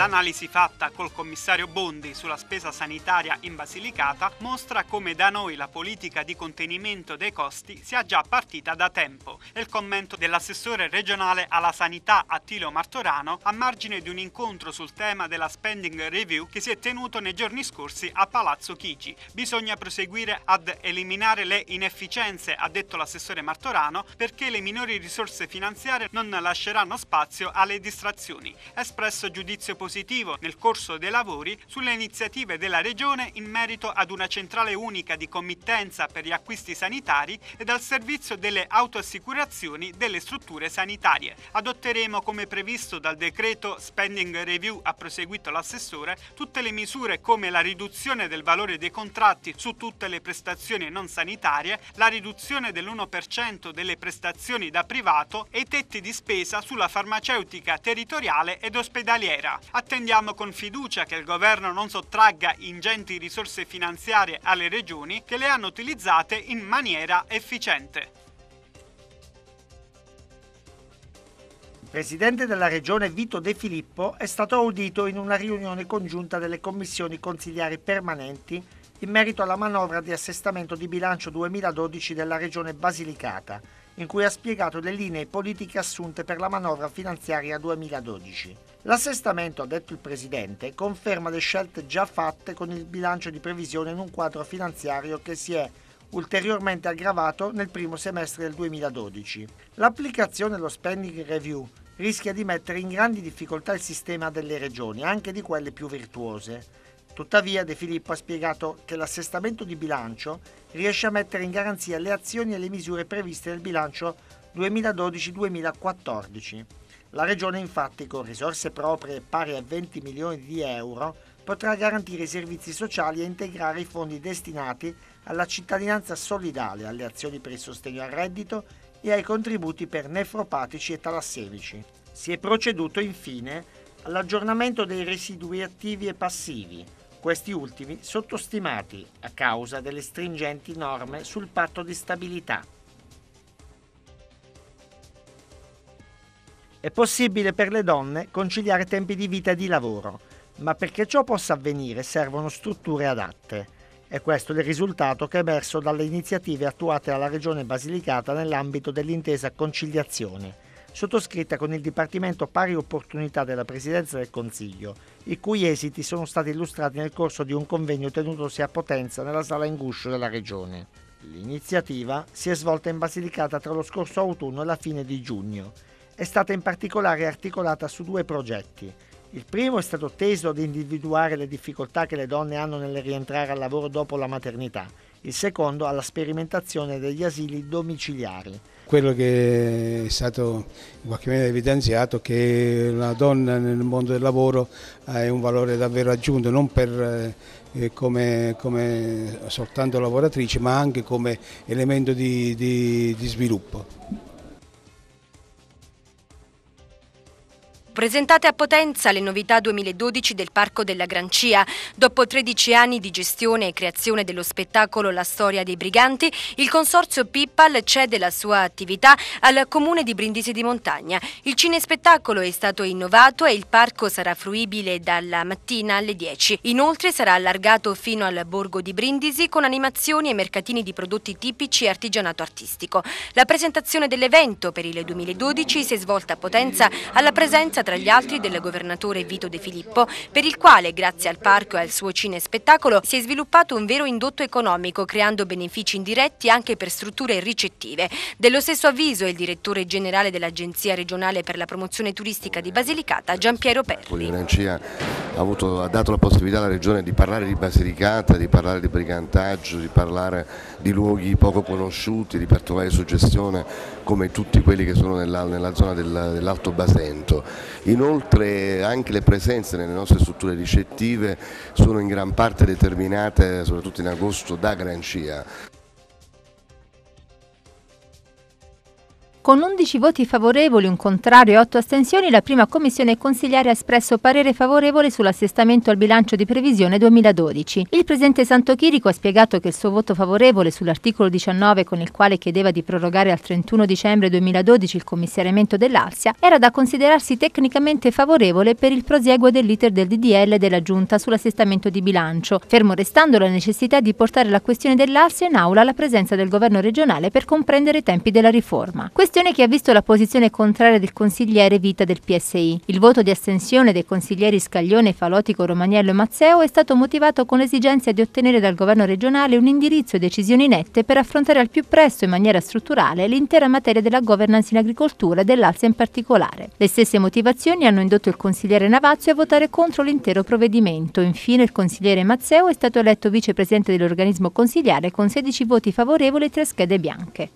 L'analisi fatta col commissario Bondi sulla spesa sanitaria in Basilicata mostra come da noi la politica di contenimento dei costi sia già partita da tempo. È il commento dell'assessore regionale alla sanità Attilio Martorano a margine di un incontro sul tema della spending review che si è tenuto nei giorni scorsi a Palazzo Chigi. Bisogna proseguire ad eliminare le inefficienze, ha detto l'assessore Martorano, perché le minori risorse finanziarie non lasceranno spazio alle distrazioni. Ha espresso giudizio positivo nel corso dei lavori sulle iniziative della Regione in merito ad una centrale unica di committenza per gli acquisti sanitari ed al servizio delle autoassicurazioni delle strutture sanitarie. Adotteremo, come previsto dal decreto Spending Review, ha proseguito l'assessore, tutte le misure come la riduzione del valore dei contratti su tutte le prestazioni non sanitarie, la riduzione dell'1% delle prestazioni da privato e i tetti di spesa sulla farmaceutica territoriale ed ospedaliera. Attendiamo con fiducia che il governo non sottragga ingenti risorse finanziarie alle regioni che le hanno utilizzate in maniera efficiente. Il presidente della Regione Vito De Filippo è stato audito in una riunione congiunta delle commissioni consiliari permanenti in merito alla manovra di assestamento di bilancio 2012 della Regione Basilicata, in cui ha spiegato le linee politiche assunte per la manovra finanziaria 2012. L'assestamento, ha detto il presidente, conferma le scelte già fatte con il bilancio di previsione in un quadro finanziario che si è ulteriormente aggravato nel primo semestre del 2012. L'applicazione dello spending review rischia di mettere in grandi difficoltà il sistema delle regioni, anche di quelle più virtuose. Tuttavia, De Filippo ha spiegato che l'assestamento di bilancio riesce a mettere in garanzia le azioni e le misure previste nel bilancio 2012-2014. La Regione, infatti, con risorse proprie pari a 20 milioni di euro, potrà garantire i servizi sociali e integrare i fondi destinati alla cittadinanza solidale, alle azioni per il sostegno al reddito e ai contributi per nefropatici e talassemici. Si è proceduto, infine, all'aggiornamento dei residui attivi e passivi, questi ultimi sottostimati a causa delle stringenti norme sul patto di stabilità. È possibile per le donne conciliare tempi di vita e di lavoro, ma perché ciò possa avvenire servono strutture adatte. E questo è il risultato che è emerso dalle iniziative attuate dalla Regione Basilicata nell'ambito dell'intesa conciliazione, sottoscritta con il Dipartimento pari opportunità della Presidenza del Consiglio, i cui esiti sono stati illustrati nel corso di un convegno tenutosi a Potenza nella sala Inguscio della Regione. L'iniziativa si è svolta in Basilicata tra lo scorso autunno e la fine di giugno. È stata in particolare articolata su due progetti. Il primo è stato teso ad individuare le difficoltà che le donne hanno nel rientrare al lavoro dopo la maternità, il secondo alla sperimentazione degli asili domiciliari. Quello che è stato in qualche maniera evidenziato è che la donna nel mondo del lavoro è un valore davvero aggiunto, non per come soltanto lavoratrice, ma anche come elemento di sviluppo. Presentate a Potenza le novità 2012 del Parco della Grancia. Dopo 13 anni di gestione e creazione dello spettacolo La storia dei briganti, il consorzio Pippal cede la sua attività al comune di Brindisi di Montagna. Il cinespettacolo è stato innovato e il parco sarà fruibile dalla mattina alle 10. Inoltre sarà allargato fino al borgo di Brindisi con animazioni e mercatini di prodotti tipici e artigianato artistico. La presentazione dell'evento per il 2012 si è svolta a Potenza alla presenza tra gli altri del governatore Vito De Filippo, per il quale, grazie al parco e al suo cinespettacolo, si è sviluppato un vero indotto economico, creando benefici indiretti anche per strutture ricettive. Dello stesso avviso è il direttore generale dell'Agenzia regionale per la promozione turistica di Basilicata, Gian Piero Perri. L'Agenzia ha dato la possibilità alla Regione di parlare di Basilicata, di parlare di brigantaggio, di parlare di luoghi poco conosciuti, di particolare suggestione come tutti quelli che sono nella zona dell'Alto Basento. Inoltre anche le presenze nelle nostre strutture ricettive sono in gran parte determinate, soprattutto in agosto, da Grancia. Con 11 voti favorevoli, un contrario e 8 astensioni, la prima commissione consiliare ha espresso parere favorevole sull'assestamento al bilancio di previsione 2012. Il presidente Santo Chirico ha spiegato che il suo voto favorevole sull'articolo 19, con il quale chiedeva di prorogare al 31 dicembre 2012 il commissariamento dell'Alsia, era da considerarsi tecnicamente favorevole per il prosieguo dell'iter del DDL della Giunta sull'assestamento di bilancio, fermo restando la necessità di portare la questione dell'Alsia in aula alla presenza del governo regionale per comprendere i tempi della riforma. Che ha visto la posizione contraria del consigliere Vita del PSI. Il voto di astensione dei consiglieri Scaglione, Falotico, Romagnello e Mazzeo è stato motivato con l'esigenza di ottenere dal governo regionale un indirizzo e decisioni nette per affrontare al più presto in maniera strutturale l'intera materia della governance in agricoltura e dell'Alsia in particolare. Le stesse motivazioni hanno indotto il consigliere Navazio a votare contro l'intero provvedimento. Infine il consigliere Mazzeo è stato eletto vicepresidente dell'organismo consigliare con 16 voti favorevoli e 3 schede bianche.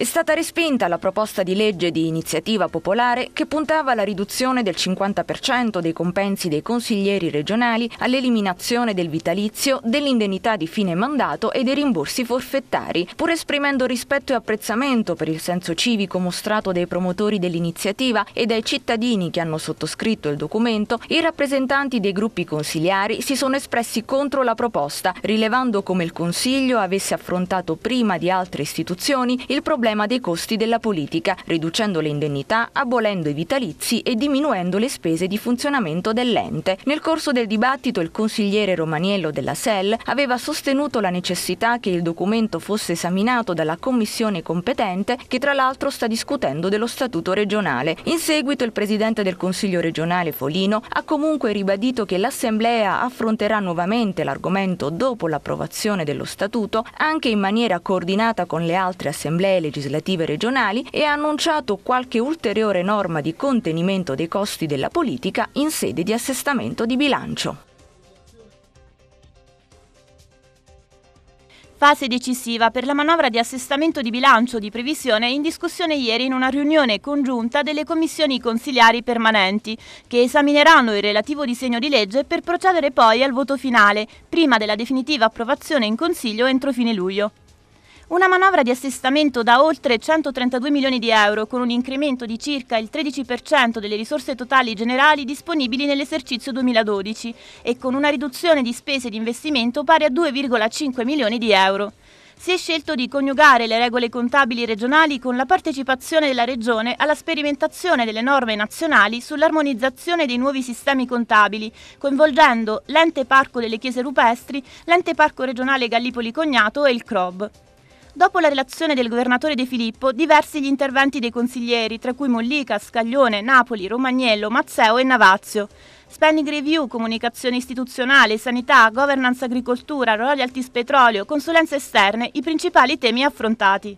È stata respinta la proposta di legge di iniziativa popolare che puntava alla riduzione del 50% dei compensi dei consiglieri regionali, all'eliminazione del vitalizio, dell'indennità di fine mandato e dei rimborsi forfettari, pur esprimendo rispetto e apprezzamento per il senso civico mostrato dai promotori dell'iniziativa e dai cittadini che hanno sottoscritto il documento. I rappresentanti dei gruppi consiliari si sono espressi contro la proposta, rilevando come il Consiglio avesse affrontato prima di altre istituzioni il problema dei costi della politica, riducendo le indennità, abolendo i vitalizi e diminuendo le spese di funzionamento dell'ente. Nel corso del dibattito il consigliere Romaniello della SEL aveva sostenuto la necessità che il documento fosse esaminato dalla commissione competente, che tra l'altro sta discutendo dello statuto regionale. In seguito il presidente del Consiglio regionale Folino ha comunque ribadito che l'assemblea affronterà nuovamente l'argomento dopo l'approvazione dello statuto, anche in maniera coordinata con le altre assemblee legislative regionali, e ha annunciato qualche ulteriore norma di contenimento dei costi della politica in sede di assestamento di bilancio. Fase decisiva per la manovra di assestamento di bilancio di previsione in discussione ieri in una riunione congiunta delle commissioni consiliari permanenti, che esamineranno il relativo disegno di legge per procedere poi al voto finale, prima della definitiva approvazione in Consiglio entro fine luglio. Una manovra di assestamento da oltre 132 milioni di euro, con un incremento di circa il 13% delle risorse totali generali disponibili nell'esercizio 2012 e con una riduzione di spese di investimento pari a 2,5 milioni di euro. Si è scelto di coniugare le regole contabili regionali con la partecipazione della Regione alla sperimentazione delle norme nazionali sull'armonizzazione dei nuovi sistemi contabili, coinvolgendo l'Ente Parco delle Chiese Rupestri, l'Ente Parco Regionale Gallipoli Cognato e il CROB. Dopo la relazione del governatore De Filippo, diversi gli interventi dei consiglieri, tra cui Mollica, Scaglione, Napoli, Romagnello, Mazzeo e Navazio. Spending review, comunicazione istituzionale, sanità, governance agricoltura, royalties petrolio, consulenze esterne, i principali temi affrontati.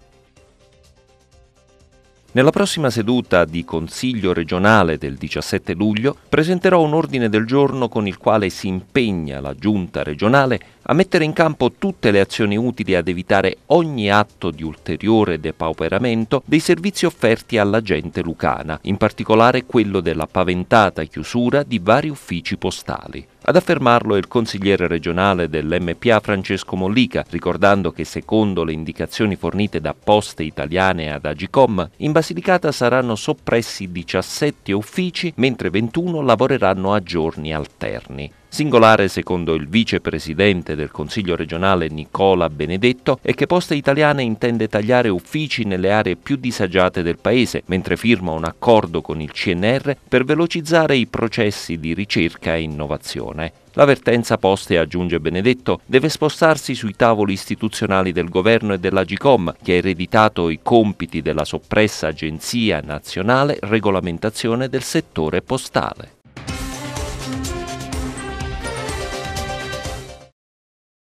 Nella prossima seduta di Consiglio regionale del 17 luglio presenterò un ordine del giorno con il quale si impegna la Giunta regionale a mettere in campo tutte le azioni utili ad evitare ogni atto di ulteriore depauperamento dei servizi offerti alla gente lucana, in particolare quello della paventata chiusura di vari uffici postali. Ad affermarlo è il consigliere regionale dell'MPA Francesco Mollica, ricordando che secondo le indicazioni fornite da Poste Italiane ad AGICOM, in Basilicata saranno soppressi 17 uffici, mentre 21 lavoreranno a giorni alterni. Singolare, secondo il vicepresidente del Consiglio regionale Nicola Benedetto, è che Poste Italiane intende tagliare uffici nelle aree più disagiate del paese, mentre firma un accordo con il CNR per velocizzare i processi di ricerca e innovazione. L'avvertenza Poste, aggiunge Benedetto, deve spostarsi sui tavoli istituzionali del governo e dell'AGICOM, che ha ereditato i compiti della soppressa Agenzia Nazionale Regolamentazione del Settore Postale.